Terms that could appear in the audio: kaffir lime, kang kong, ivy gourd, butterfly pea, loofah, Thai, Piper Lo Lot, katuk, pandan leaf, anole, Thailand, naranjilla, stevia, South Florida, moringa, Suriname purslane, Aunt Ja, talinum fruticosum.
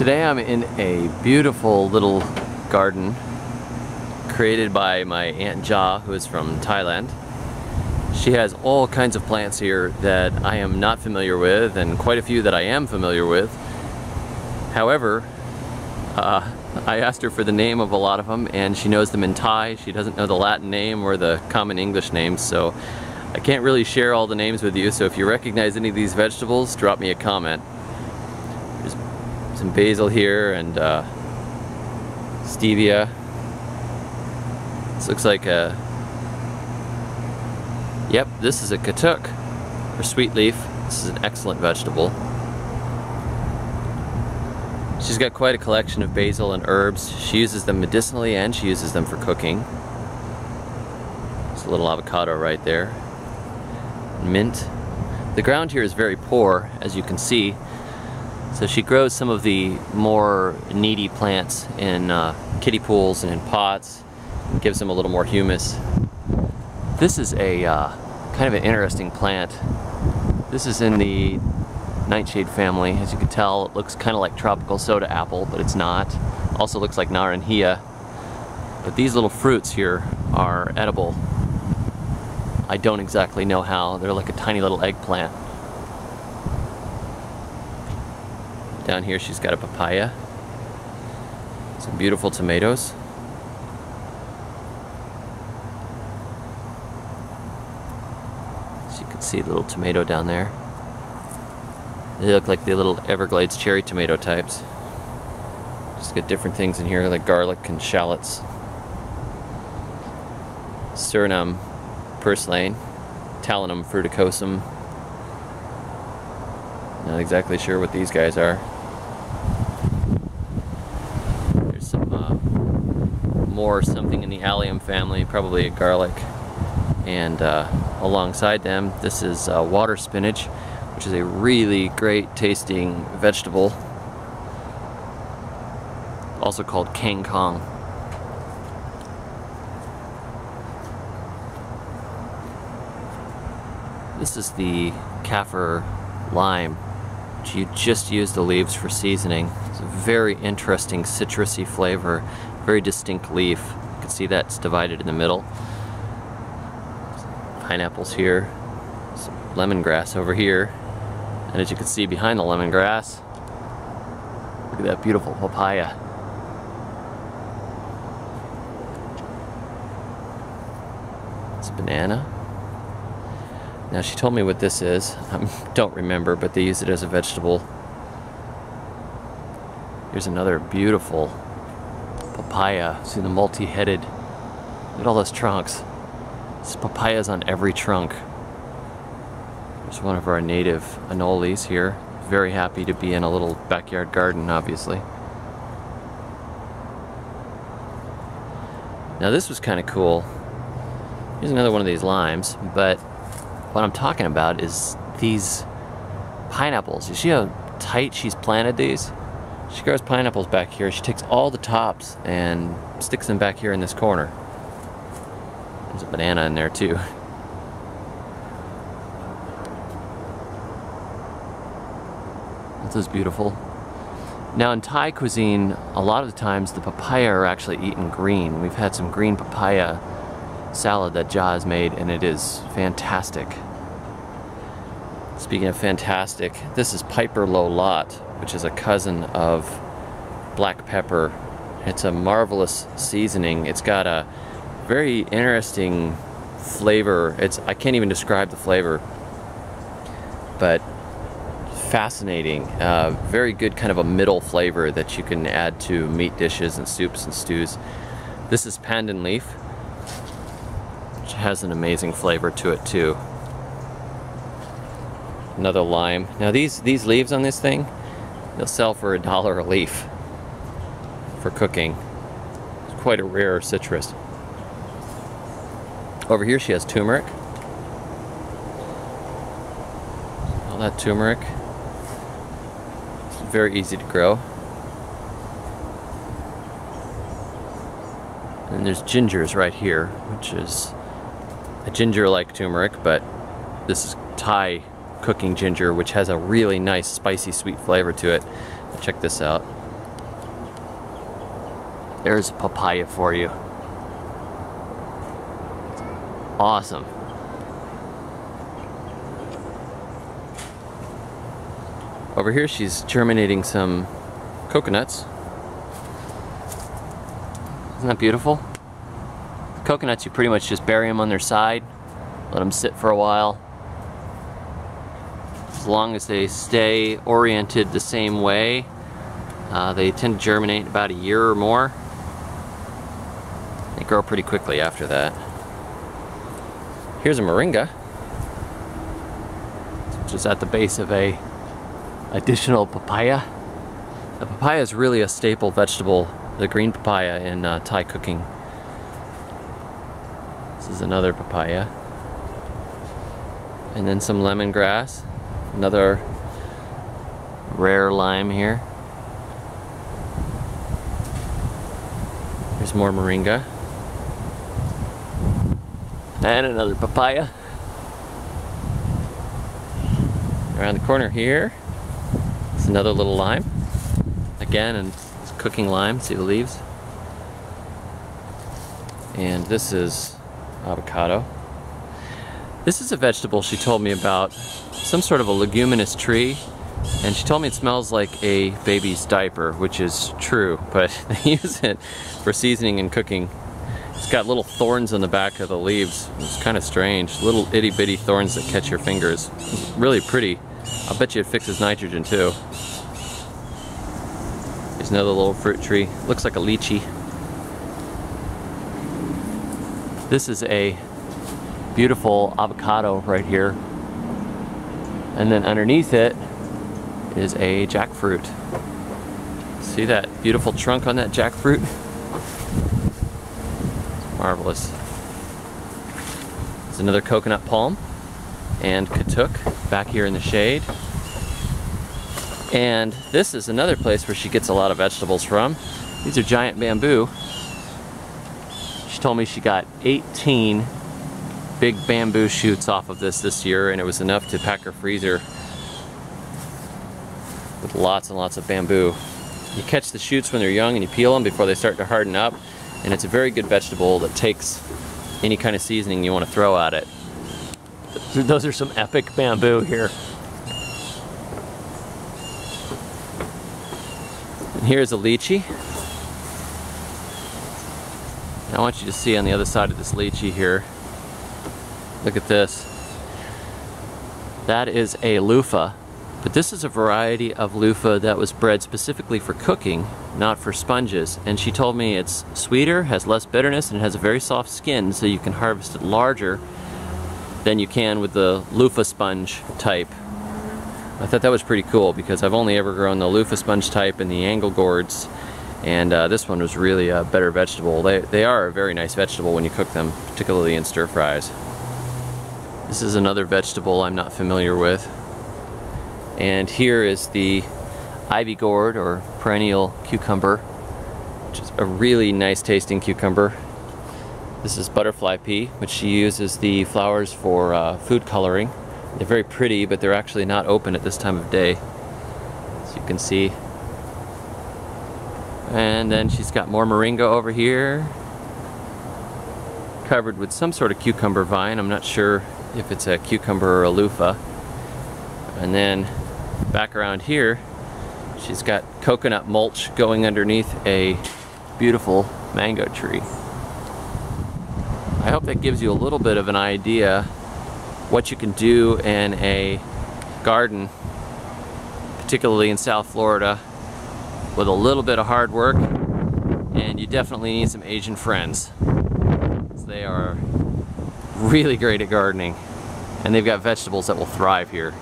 Today I'm in a beautiful little garden created by my Aunt Ja, who is from Thailand. She has all kinds of plants here that I am not familiar with, and quite a few that I am familiar with. However, I asked her for the name of a lot of them, and she knows them in Thai. She doesn't know the Latin name or the common English names, so I can't really share all the names with you. So if you recognize any of these vegetables, drop me a comment. There's some basil here and stevia. This looks like a... Yep, this is a katuk, or sweet leaf. This is an excellent vegetable. She's got quite a collection of basil and herbs. She uses them medicinally and she uses them for cooking. There's a little avocado right there. Mint. The ground here is very poor, as you can see. So she grows some of the more needy plants in kiddie pools and in pots, and gives them a little more humus. This is a kind of an interesting plant. This is in the nightshade family. As you can tell, it looks kind of like tropical soda apple, but it's not. Also looks like naranjilla. But these little fruits here are edible. I don't exactly know how. They're like a tiny little eggplant. Down here she's got a papaya. Some beautiful tomatoes. See a little tomato down there. They look like the little Everglades cherry tomato types. Just got different things in here like garlic and shallots. Suriname purslane, talinum fruticosum. Not exactly sure what these guys are. There's some more something in the allium family, probably a garlic. And alongside them, this is water spinach, which is a really great tasting vegetable, also called kang kong. This is the kaffir lime, which you just use the leaves for seasoning. It's a very interesting citrusy flavor, very distinct leaf. You can see that's divided in the middle. Pineapples here, some lemongrass over here, and as you can see behind the lemongrass, look at that beautiful papaya. It's a banana. Now she told me what this is. I don't remember, but they use it as a vegetable. Here's another beautiful papaya. See the multi-headed, look at all those trunks. There's papayas on every trunk. There's one of our native anoles here. Very happy to be in a little backyard garden, obviously. Now this was kind of cool. Here's another one of these limes, but what I'm talking about is these pineapples. You see how tight she's planted these? She grows pineapples back here. She takes all the tops and sticks them back here in this corner. There's a banana in there too. This is beautiful. Now in Thai cuisine, a lot of the times the papaya are actually eaten green. We've had some green papaya salad that Ja has made, and it is fantastic. Speaking of fantastic, this is Piper Lo Lot, which is a cousin of black pepper. It's a marvelous seasoning. It's got a very interesting flavor. I can't even describe the flavor, but fascinating. Very good, kind of a middle flavor that you can add to meat dishes and soups and stews. This is pandan leaf, which has an amazing flavor to it too. Another lime. Now these leaves on this thing, they'll sell for $1 a leaf for cooking. It's quite a rare citrus. Over here she has turmeric. All that turmeric. It's very easy to grow. And there's gingers right here, which is a ginger like turmeric, but this is Thai cooking ginger, which has a really nice spicy sweet flavor to it. Check this out. There's a papaya for you. Awesome. Over here she's germinating some coconuts. Isn't that beautiful? Coconuts, you pretty much just bury them on their side, let them sit for a while. As long as they stay oriented the same way, they tend to germinate about a year or more. They grow pretty quickly after that. Here's a moringa, which is at the base of an additional papaya. The papaya is really a staple vegetable, the green papaya in Thai cooking. This is another papaya. And then some lemongrass, another rare lime here. There's more moringa. And another papaya. Around the corner here, it's another little lime. Again, and it's cooking lime, see the leaves? And this is avocado. This is a vegetable she told me about, some sort of a leguminous tree, and she told me it smells like a baby's diaper, which is true, but they use it for seasoning and cooking. It's got little thorns on the back of the leaves. It's kind of strange, little itty bitty thorns that catch your fingers. It's really pretty. I'll bet you it fixes nitrogen too. There's another little fruit tree, looks like a lychee. This is a beautiful avocado right here. And then underneath it is a jackfruit. See that beautiful trunk on that jackfruit? Marvelous. There's another coconut palm and katuk back here in the shade. And this is another place where she gets a lot of vegetables from. These are giant bamboo. She told me she got 18 big bamboo shoots off of this year, and it was enough to pack her freezer with lots and lots of bamboo. You catch the shoots when they're young and you peel them before they start to harden up, and it's a very good vegetable that takes any kind of seasoning you want to throw at it. Those are some epic bamboo here. And here's a lychee. And I want you to see on the other side of this lychee here, look at this. That is a loofah, but this is a variety of loofah that was bred specifically for cooking, not for sponges. And she told me it's sweeter, has less bitterness, and it has a very soft skin, so you can harvest it larger than you can with the loofah sponge type. I thought that was pretty cool because I've only ever grown the loofah sponge type and the angle gourds, and this one was really a better vegetable. They are a very nice vegetable when you cook them, particularly in stir fries. This is another vegetable I'm not familiar with. And here is the ivy gourd or perennial cucumber, which is a really nice tasting cucumber. This is butterfly pea, which she uses the flowers for food coloring. They're very pretty, but they're actually not open at this time of day, as you can see. And then she's got more moringa over here, covered with some sort of cucumber vine. I'm not sure if it's a cucumber or a loofah. And then back around here, she's got coconut mulch going underneath a beautiful mango tree. I hope that gives you a little bit of an idea what you can do in a garden, particularly in South Florida, with a little bit of hard work, and you definitely need some Asian friends. They are really great at gardening, and they've got vegetables that will thrive here.